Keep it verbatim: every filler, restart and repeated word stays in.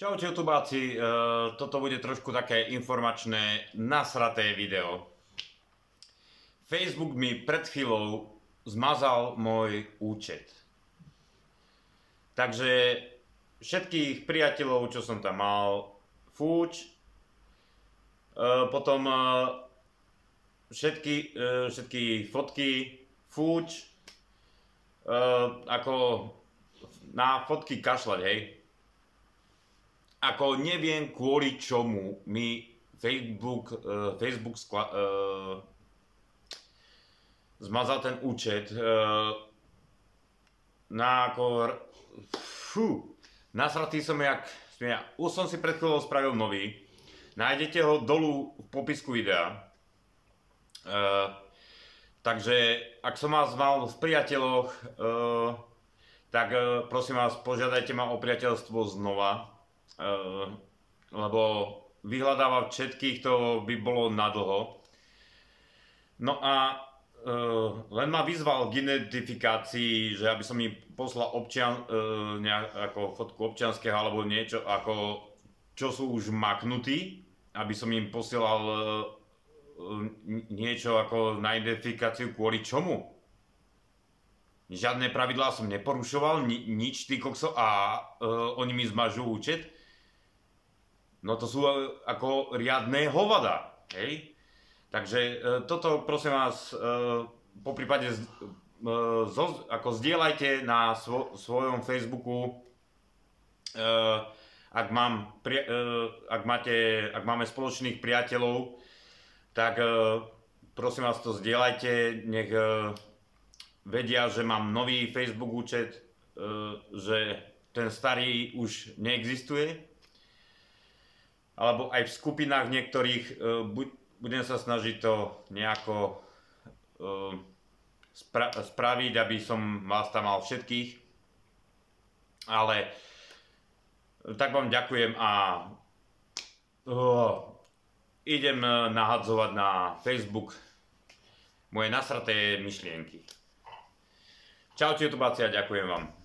Čaute YouTubáci, toto bude trošku také informačné, nasraté video. Facebook mi pred chvíľou zmazal môj účet. Takže všetkých priateľov, čo som tam mal, fúč. Potom všetky, všetky fotky, fúč. Ako na fotky kašľať, hej. Ako neviem, kvôli čomu mi Facebook, uh, Facebook skla, uh, zmazal ten účet uh, na ako... Fú, nasratý som jak... Ja. Už som si pred chvíľou spravil nový. Nájdete ho dolu v popisku videa. Uh, takže ak som vás mal v priateľoch, uh, tak uh, prosím vás, požiadajte ma o priateľstvo znova. Uh, lebo vyhľadávať všetkých to by bolo nadlho. No a uh, len ma vyzval k identifikácii, že aby som mi poslal občian, uh, nejakú fotku občianskeho alebo niečo, ako, čo sú už maknutí, aby som im posielal uh, niečo ako na identifikáciu, kvôli čomu. Žiadne pravidlá som neporušoval, ni, nič, ty kokso, a uh, oni mi zmažú účet. No to sú ako riadne hovada, hej? Takže e, toto prosím vás, e, po prípade z, e, zo, ako zdieľajte na svo, svojom Facebooku, e, ak, mám, pri, e, ak, máte, ak máme spoločných priateľov, tak e, prosím vás to zdieľajte, nech e, vedia, že mám nový Facebook účet, e, že ten starý už neexistuje. Alebo aj v skupinách niektorých, budem sa snažiť to nejako spra spraviť, aby som vás tam mal všetkých. Ale tak vám ďakujem a oh, idem nahadzovať na Facebook moje nasraté myšlienky. Čaute YouTubáci a ďakujem vám.